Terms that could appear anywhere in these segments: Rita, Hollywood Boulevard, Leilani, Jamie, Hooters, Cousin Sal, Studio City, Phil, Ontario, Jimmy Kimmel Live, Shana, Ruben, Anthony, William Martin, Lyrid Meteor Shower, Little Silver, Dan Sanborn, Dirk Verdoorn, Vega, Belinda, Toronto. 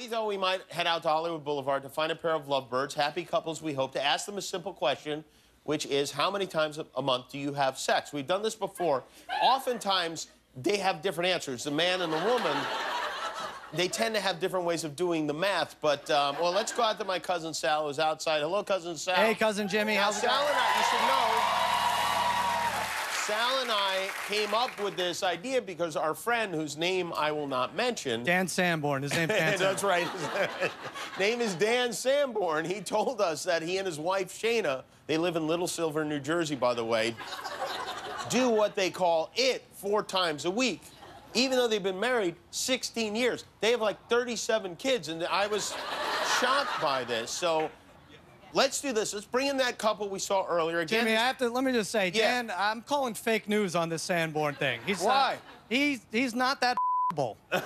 We thought we might head out to Hollywood Boulevard to find a pair of lovebirds, happy couples, we hope, to ask them a simple question, which is, how many times a month do you have sex? We've done this before. Oftentimes, they have different answers. The man and the woman, they tend to have different ways of doing the math. But, well, let's go out to my cousin Sal, who's outside. Hello, Cousin Sal. Hey, Cousin Jimmy. Now, how's it going? Sal and I, you should know, Sal and I came up with this idea because our friend, whose name I will not mention... Dan Sanborn. His name's Dan Sanborn. That's right. His name is Dan Sanborn. He told us that he and his wife, Shana, they live in Little Silver, New Jersey, by the way, do what they call it 4 times a week. Even though they've been married 16 years. They have like 37 kids, and I was shocked by this. So let's do this. Let's bring in that couple we saw earlier. Again, Jimmy, I have to, let me just say, Dan, yeah. I'm calling fake news on this Sanborn thing. He's why? He's not that bull. Right.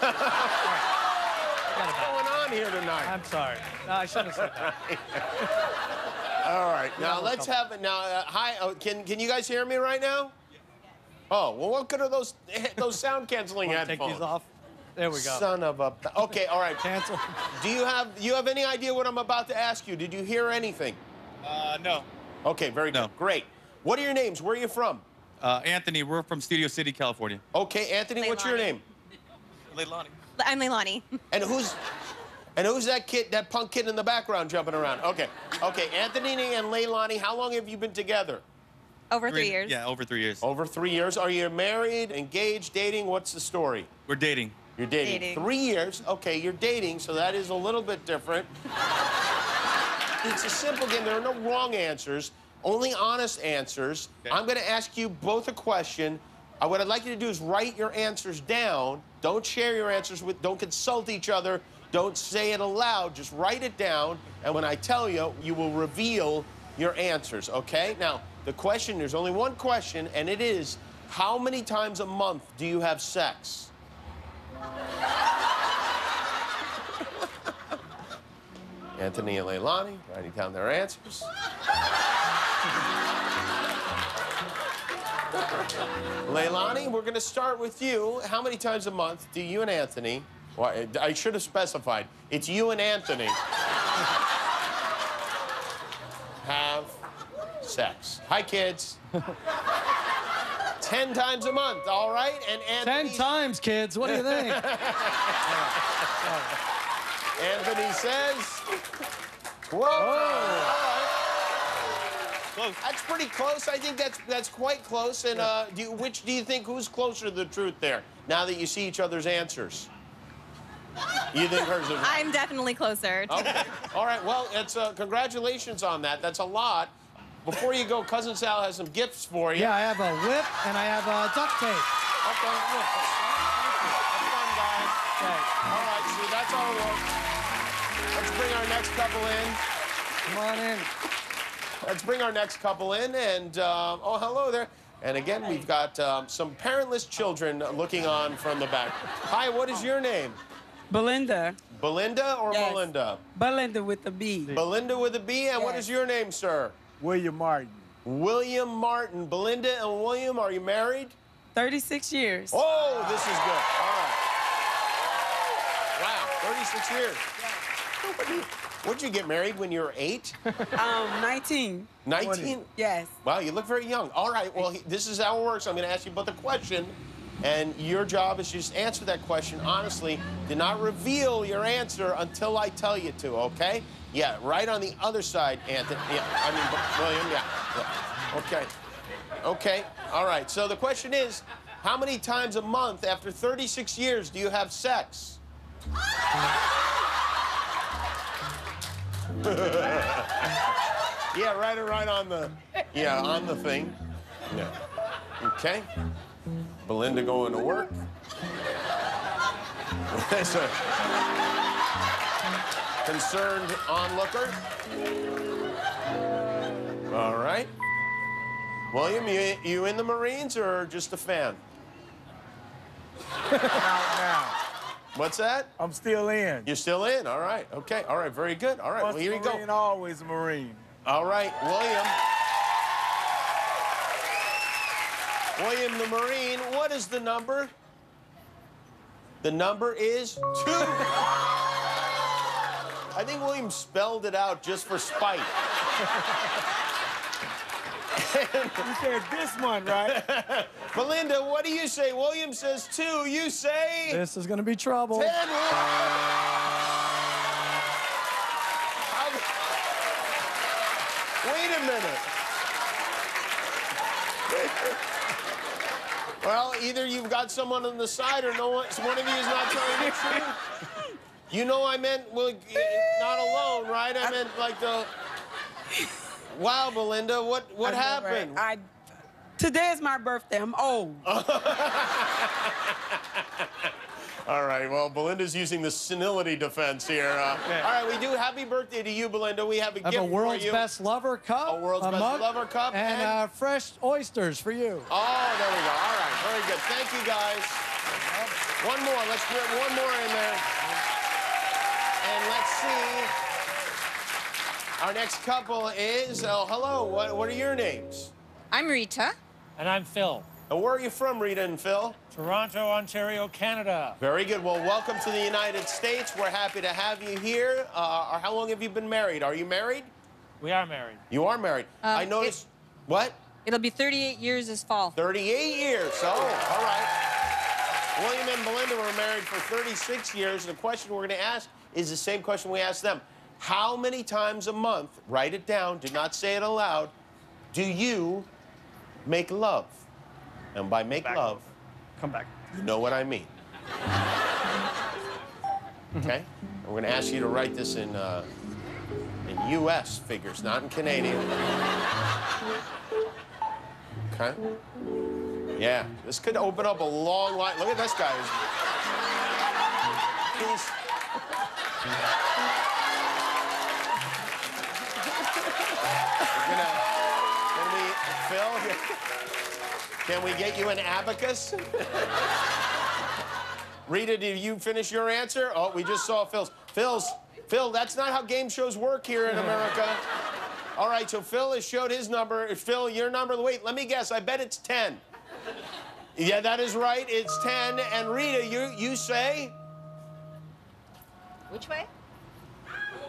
What's going on here tonight? I'm sorry. No, I shouldn't have said that. All right. Now, let's have it. Now, hi. Oh, can you guys hear me right now? Oh, well, what good are those sound-canceling headphones? Take these off. There we go. Son of a... Okay, all right. Cancel. Do you have any idea what I'm about to ask you? Did you hear anything? No. Okay, very good. No. Great. What are your names? Where are you from? Anthony. We're from Studio City, California. Okay, Anthony, Leilani. What's your name? Leilani. I'm Leilani. And who's that kid, that punk kid in the background jumping around? Okay. Okay, Anthony and Leilani, how long have you been together? Over 3 years. Yeah, over 3 years. Over 3 years. Are you married, engaged, dating? What's the story? We're dating. You're dating. 3 years. Okay, you're dating, so that is a little bit different. It's a simple game. There are no wrong answers, only honest answers. Okay. I'm going to ask you both a question. What I'd like you to do is write your answers down. Don't share your answers with, don't consult each other. Don't say it aloud. Just write it down, and when I tell you, you will reveal your answers, okay? Now, the question, there's only one question, and it is, how many times a month do you have sex? Anthony and Leilani writing down their answers. Leilani, we're going to start with you. How many times a month do you and Anthony... Well, I should have specified. It's you and Anthony. Have... sex. Hi, kids. 10 times a month, all right? And Anthony's... 10 times, kids. What do you think? Anthony says... Whoa! All right. That's pretty close. I think that's quite close. And which do you think, who's closer to the truth there, now that you see each other's answers? You think hers is right? I'm definitely closer. Okay. All right, well, it's, congratulations on that. That's a lot. Before you go, Cousin Sal has some gifts for you. Yeah, I have a whip and I have duct tape. Okay. Have fun, guys. Thanks. All right, so that's all it was. Let's bring our next couple in. Come on in. Let's bring our next couple in, and oh, hello there. And again, hi. We've got some parentless children looking on from the back. Hi, what is your name? Belinda. Belinda or yes. Melinda? Belinda with a B. Belinda with a B, and yes. What is your name, sir? William Martin. William Martin. Belinda and William, are you married? 36 years. Oh, this is good. All right. Wow, 36 years. Yeah. Would you get married when you were 8? 19. 19? Yes. Wow, you look very young. All right, well, this is how it works. I'm going to ask you about the question, and your job is just answer that question honestly. Do not reveal your answer until I tell you to, okay? Yeah, right on the other side, Anthony. Yeah, I mean, William, yeah. Okay. Okay, all right. So the question is, how many times a month after 36 years do you have sex? Yeah, right on the... Yeah, on the thing. Yeah. Okay. Belinda going to work. Concerned onlooker. All right. William, you in the Marines or just a fan? Not now. What's that? I'm still in. You're still in? All right. Okay. All right. Very good. All right. Once well, here Marine, you go. Always a Marine. All right, William. William the Marine, what is the number? The number is 2. I think William spelled it out just for spite. You said this one, right? Belinda, what do you say? William says two. You say? This is going to be trouble. 10. Wait a minute. Well, either you've got someone on the side, or no one. One of you is not telling the truth. You know, I meant, well, not alone, right? I meant like the. Wow, Belinda, what happened? Right. Today is my birthday. I'm old. All right, well, Belinda's using the senility defense here. Okay. All right, we do happy birthday to you, Belinda. We have a gift for you. A world's best lover cup. And fresh oysters for you. Oh, there we go. All right, very good. Thank you, guys. One more. Let's put one more in there. And let's see. Our next couple is, oh, hello, what are your names? I'm Rita. And I'm Phil. And where are you from, Rita and Phil? Toronto, Ontario, Canada. Very good. Well, welcome to the United States. We're happy to have you here. How long have you been married? Are you married? We are married. You are married. I noticed, what? It'll be 38 years this fall. 38 years, oh, all right. William and Belinda were married for 36 years. The question we're gonna ask is the same question we asked them. How many times a month, write it down, do not say it aloud, do you make love? And by make love, come back. You know what I mean. Okay? And we're going to ask you to write this in U.S. figures, not in Canadian. Okay? Yeah. This could open up a long line. Look at this guy. He's... Can we get you an abacus? Rita, did you finish your answer? Oh, we just saw Phil's. Phil, that's not how game shows work here in America. All right, so Phil has showed his number. Phil, your number, wait, let me guess. I bet it's 10. Yeah, that is right, it's 10. And Rita, you say? Which way?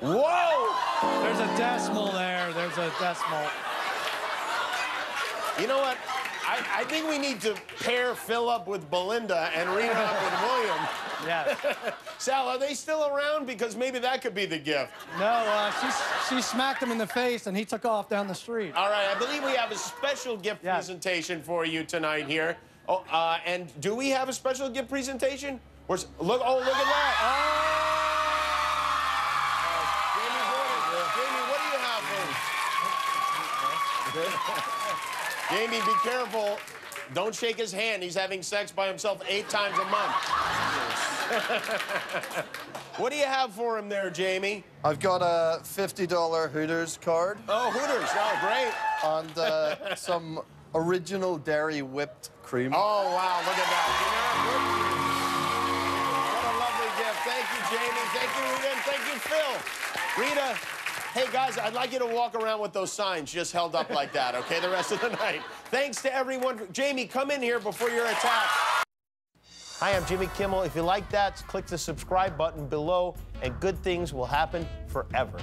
Whoa! There's a decimal there, there's a decimal. You know what? I think we need to pair Phil up with Belinda and Rita up with William. Yes. Sal, are they still around? Because maybe that could be the gift. No, she smacked him in the face and he took off down the street. All right, I believe we have a special gift presentation for you tonight here. Oh, and do we have a special gift presentation? Where's, look, oh, look at that. Oh! Jamie, what do you have? Jamie, be careful. Don't shake his hand. He's having sex by himself 8 times a month. What do you have for him there, Jamie? I've got a $50 Hooters card. Oh, Hooters. Oh, great. And some original dairy whipped cream. Oh, wow. Look at that. What a lovely gift. Thank you, Jamie. Thank you, Ruben. Thank you, Phil. Rita. Hey, guys, I'd like you to walk around with those signs just held up like that, okay, the rest of the night. Thanks to everyone. Jamie, come in here before you're attacked. Hi, I'm Jimmy Kimmel. If you like that, click the subscribe button below, and good things will happen forever.